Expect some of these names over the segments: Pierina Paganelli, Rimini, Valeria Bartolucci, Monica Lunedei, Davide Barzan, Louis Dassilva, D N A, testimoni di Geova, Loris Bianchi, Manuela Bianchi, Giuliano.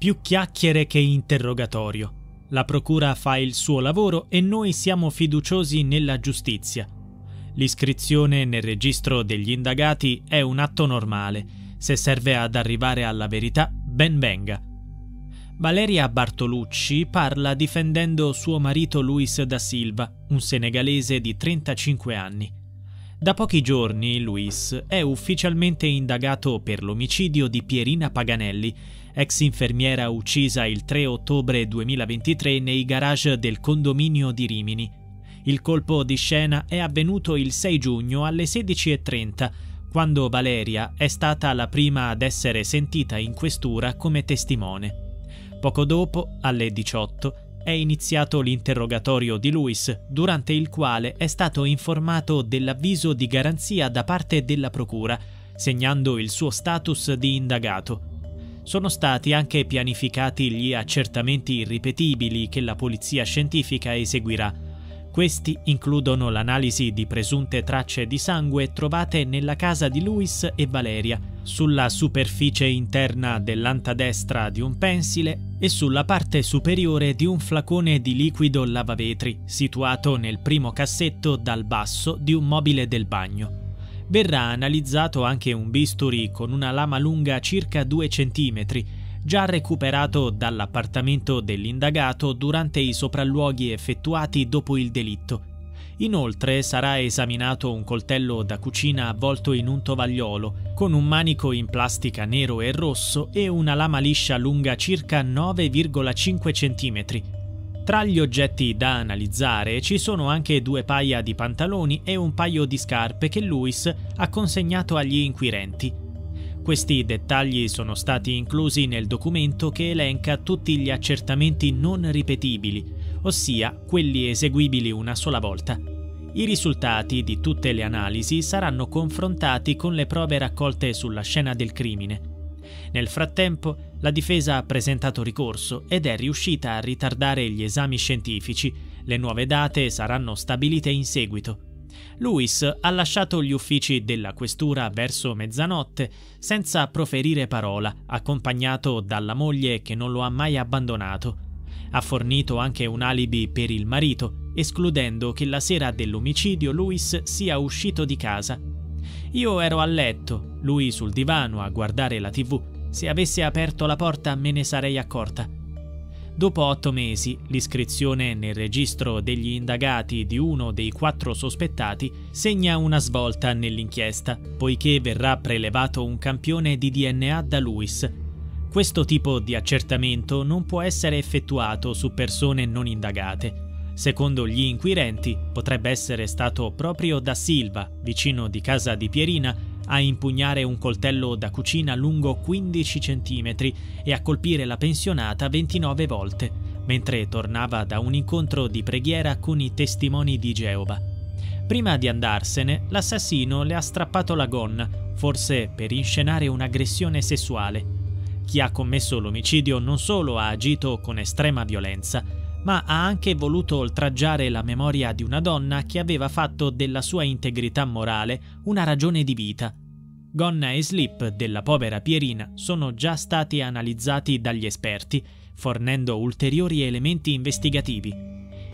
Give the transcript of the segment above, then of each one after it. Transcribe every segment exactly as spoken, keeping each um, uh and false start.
più chiacchiere che interrogatorio. La procura fa il suo lavoro e noi siamo fiduciosi nella giustizia. L'iscrizione nel registro degli indagati è un atto normale. Se serve ad arrivare alla verità, ben venga. Valeria Bartolucci parla difendendo suo marito Louis Dassilva, un senegalese di trentacinque anni. Da pochi giorni Louis è ufficialmente indagato per l'omicidio di Pierina Paganelli, ex infermiera uccisa il tre ottobre duemilaventitré nei garage del condominio di Rimini. Il colpo di scena è avvenuto il sei giugno alle sedici e trenta, quando Valeria è stata la prima ad essere sentita in questura come testimone. Poco dopo, alle diciotto, è iniziato l'interrogatorio di Louis, durante il quale è stato informato dell'avviso di garanzia da parte della procura, segnando il suo status di indagato. Sono stati anche pianificati gli accertamenti irripetibili che la polizia scientifica eseguirà. Questi includono l'analisi di presunte tracce di sangue trovate nella casa di Louis e Valeria, sulla superficie interna dell'anta destra di un pensile e sulla parte superiore di un flacone di liquido lavavetri, situato nel primo cassetto dal basso di un mobile del bagno. Verrà analizzato anche un bisturi con una lama lunga circa due centimetri, già recuperato dall'appartamento dell'indagato durante i sopralluoghi effettuati dopo il delitto. Inoltre sarà esaminato un coltello da cucina avvolto in un tovagliolo, con un manico in plastica nero e rosso e una lama liscia lunga circa nove virgola cinque centimetri. Tra gli oggetti da analizzare ci sono anche due paia di pantaloni e un paio di scarpe che Louis ha consegnato agli inquirenti. Questi dettagli sono stati inclusi nel documento che elenca tutti gli accertamenti non ripetibili, ossia quelli eseguibili una sola volta. I risultati di tutte le analisi saranno confrontati con le prove raccolte sulla scena del crimine. Nel frattempo, la difesa ha presentato ricorso ed è riuscita a ritardare gli esami scientifici. Le nuove date saranno stabilite in seguito. Louis ha lasciato gli uffici della questura verso mezzanotte senza proferire parola, accompagnato dalla moglie che non lo ha mai abbandonato. Ha fornito anche un alibi per il marito, escludendo che la sera dell'omicidio Louis sia uscito di casa. Io ero a letto, lui sul divano a guardare la tivù. Se avesse aperto la porta me ne sarei accorta. Dopo otto mesi, l'iscrizione nel registro degli indagati di uno dei quattro sospettati segna una svolta nell'inchiesta, poiché verrà prelevato un campione di D N A da Louis. Questo tipo di accertamento non può essere effettuato su persone non indagate. Secondo gli inquirenti, potrebbe essere stato proprio Dassilva, vicino di casa di Pierina, a impugnare un coltello da cucina lungo quindici centimetri e a colpire la pensionata ventinove volte, mentre tornava da un incontro di preghiera con i testimoni di Geova. Prima di andarsene, l'assassino le ha strappato la gonna, forse per inscenare un'aggressione sessuale. Chi ha commesso l'omicidio non solo ha agito con estrema violenza, ma ha anche voluto oltraggiare la memoria di una donna che aveva fatto della sua integrità morale una ragione di vita. Gonna e slip della povera Pierina sono già stati analizzati dagli esperti, fornendo ulteriori elementi investigativi.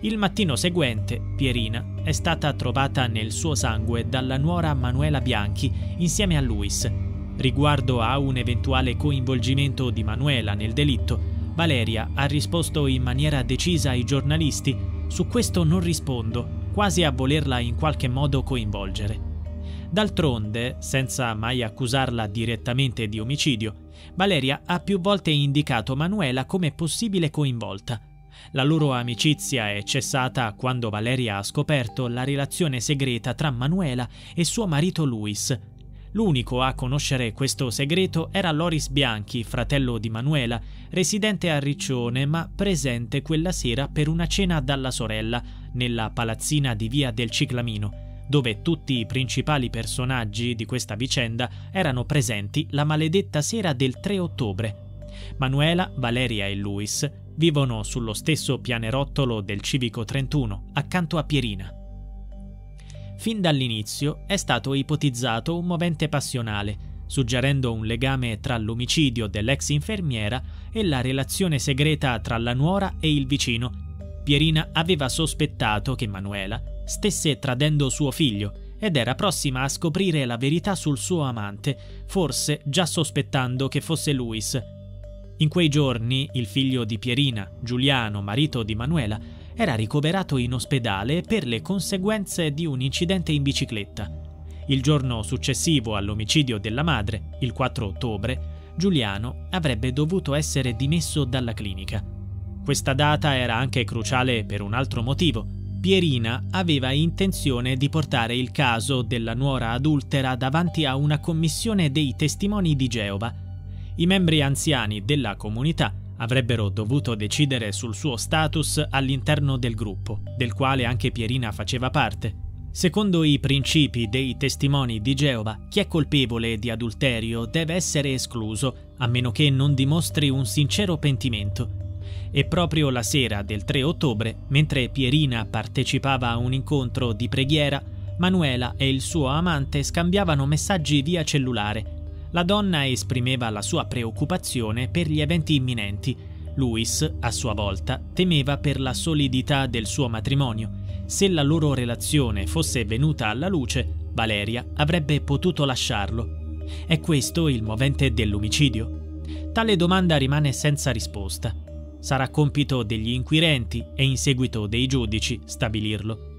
Il mattino seguente, Pierina è stata trovata nel suo sangue dalla nuora Manuela Bianchi insieme a Louis. Riguardo a un eventuale coinvolgimento di Manuela nel delitto, Valeria ha risposto in maniera decisa ai giornalisti: su questo non rispondo, quasi a volerla in qualche modo coinvolgere. D'altronde, senza mai accusarla direttamente di omicidio, Valeria ha più volte indicato Manuela come possibile coinvolta. La loro amicizia è cessata quando Valeria ha scoperto la relazione segreta tra Manuela e suo marito Louis. L'unico a conoscere questo segreto era Loris Bianchi, fratello di Manuela, residente a Riccione ma presente quella sera per una cena dalla sorella nella palazzina di Via del Ciclamino, dove tutti i principali personaggi di questa vicenda erano presenti la maledetta sera del tre ottobre. Manuela, Valeria e Louis vivono sullo stesso pianerottolo del Civico trentuno, accanto a Pierina. Fin dall'inizio è stato ipotizzato un movente passionale, suggerendo un legame tra l'omicidio dell'ex infermiera e la relazione segreta tra la nuora e il vicino. Pierina aveva sospettato che Manuela stesse tradendo suo figlio ed era prossima a scoprire la verità sul suo amante, forse già sospettando che fosse Louis. In quei giorni il figlio di Pierina, Giuliano, marito di Manuela, era ricoverato in ospedale per le conseguenze di un incidente in bicicletta. Il giorno successivo all'omicidio della madre, il quattro ottobre, Giuliano avrebbe dovuto essere dimesso dalla clinica. Questa data era anche cruciale per un altro motivo. Pierina aveva intenzione di portare il caso della nuora adultera davanti a una commissione dei testimoni di Geova. I membri anziani della comunità avrebbero dovuto decidere sul suo status all'interno del gruppo, del quale anche Pierina faceva parte. Secondo i principi dei testimoni di Geova, chi è colpevole di adulterio deve essere escluso, a meno che non dimostri un sincero pentimento. E proprio la sera del tre ottobre, mentre Pierina partecipava a un incontro di preghiera, Manuela e il suo amante scambiavano messaggi via cellulare. La donna esprimeva la sua preoccupazione per gli eventi imminenti. Louis, a sua volta, temeva per la solidità del suo matrimonio. Se la loro relazione fosse venuta alla luce, Valeria avrebbe potuto lasciarlo. È questo il movente dell'omicidio? Tale domanda rimane senza risposta. Sarà compito degli inquirenti e in seguito dei giudici stabilirlo.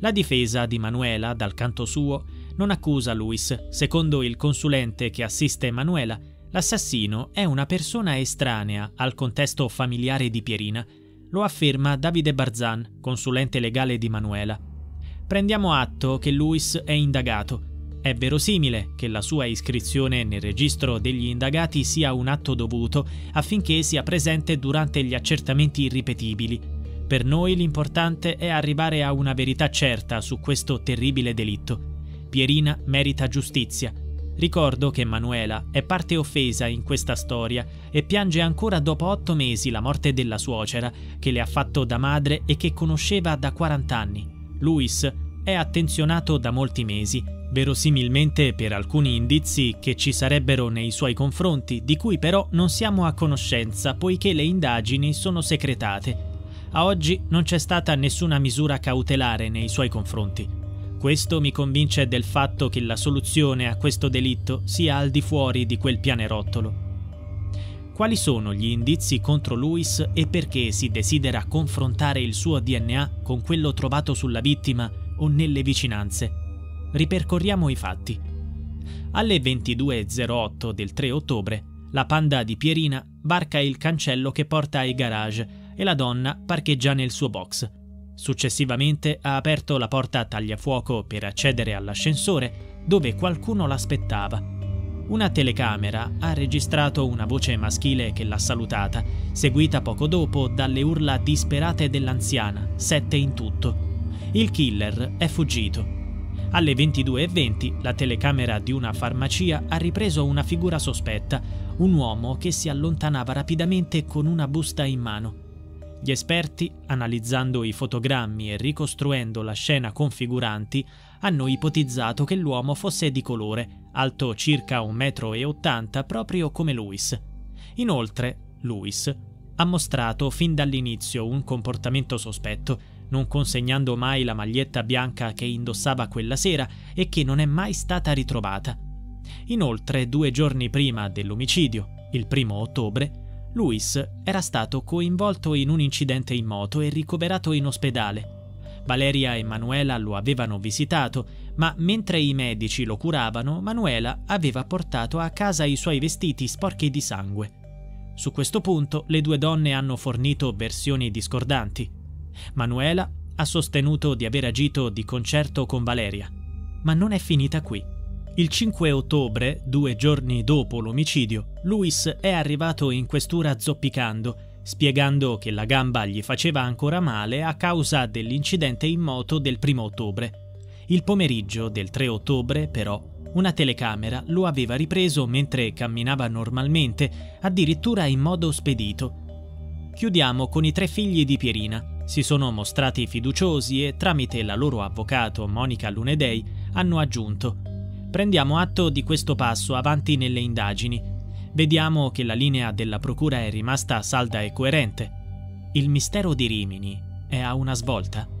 La difesa di Manuela, dal canto suo, non accusa Louis. Secondo il consulente che assiste Manuela, l'assassino è una persona estranea al contesto familiare di Pierina. Lo afferma Davide Barzan, consulente legale di Manuela. Prendiamo atto che Louis è indagato. È verosimile che la sua iscrizione nel registro degli indagati sia un atto dovuto affinché sia presente durante gli accertamenti irripetibili. Per noi l'importante è arrivare a una verità certa su questo terribile delitto. Pierina merita giustizia. Ricordo che Manuela è parte offesa in questa storia e piange ancora dopo otto mesi la morte della suocera, che le ha fatto da madre e che conosceva da quarant'anni. Louis è attenzionato da molti mesi, verosimilmente per alcuni indizi che ci sarebbero nei suoi confronti, di cui però non siamo a conoscenza poiché le indagini sono segretate. A oggi non c'è stata nessuna misura cautelare nei suoi confronti. Questo mi convince del fatto che la soluzione a questo delitto sia al di fuori di quel pianerottolo. Quali sono gli indizi contro Louis e perché si desidera confrontare il suo D N A con quello trovato sulla vittima o nelle vicinanze? Ripercorriamo i fatti. Alle ventidue e zero otto del tre ottobre, la Panda di Pierina varca il cancello che porta ai garage e la donna parcheggia nel suo box. Successivamente ha aperto la porta a tagliafuoco per accedere all'ascensore, dove qualcuno l'aspettava. Una telecamera ha registrato una voce maschile che l'ha salutata, seguita poco dopo dalle urla disperate dell'anziana, sette in tutto. Il killer è fuggito. Alle ventidue e venti la telecamera di una farmacia ha ripreso una figura sospetta, un uomo che si allontanava rapidamente con una busta in mano. Gli esperti, analizzando i fotogrammi e ricostruendo la scena configuranti, hanno ipotizzato che l'uomo fosse di colore, alto circa un metro e ottanta, proprio come Louis. Inoltre, Louis ha mostrato fin dall'inizio un comportamento sospetto, non consegnando mai la maglietta bianca che indossava quella sera e che non è mai stata ritrovata. Inoltre, due giorni prima dell'omicidio, il primo ottobre, Louis era stato coinvolto in un incidente in moto e ricoverato in ospedale. Valeria e Manuela lo avevano visitato, ma mentre i medici lo curavano, Manuela aveva portato a casa i suoi vestiti sporchi di sangue. Su questo punto le due donne hanno fornito versioni discordanti. Manuela ha sostenuto di aver agito di concerto con Valeria, ma non è finita qui. Il cinque ottobre, due giorni dopo l'omicidio, Louis è arrivato in questura zoppicando, spiegando che la gamba gli faceva ancora male a causa dell'incidente in moto del primo ottobre. Il pomeriggio del tre ottobre, però, una telecamera lo aveva ripreso mentre camminava normalmente, addirittura in modo spedito. Chiudiamo con i tre figli di Pierina. Si sono mostrati fiduciosi e, tramite la loro avvocato Monica Lunedei, hanno aggiunto: Prendiamo atto di questo passo avanti nelle indagini. Vediamo che la linea della procura è rimasta salda e coerente. Il mistero di Rimini è a una svolta.